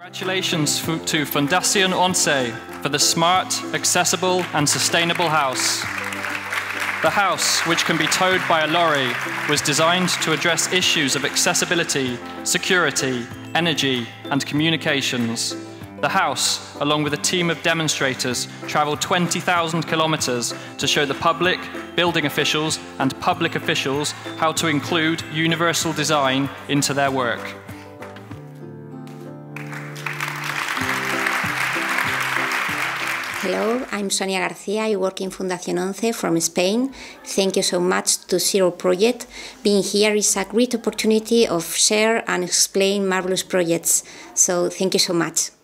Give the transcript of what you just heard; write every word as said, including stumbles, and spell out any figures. Congratulations to Fundación ONCE for the smart, accessible and sustainable house. The house, which can be towed by a lorry, was designed to address issues of accessibility, security, energy and communications. The house, along with a team of demonstrators, travelled twenty thousand kilometres to show the public, building officials and public officials how to include universal design into their work. Hello, I'm Sonia García. I work in Fundación ONCE from Spain. Thank you so much to Zero Project. Being here is a great opportunity of share and explain marvelous projects. So thank you so much.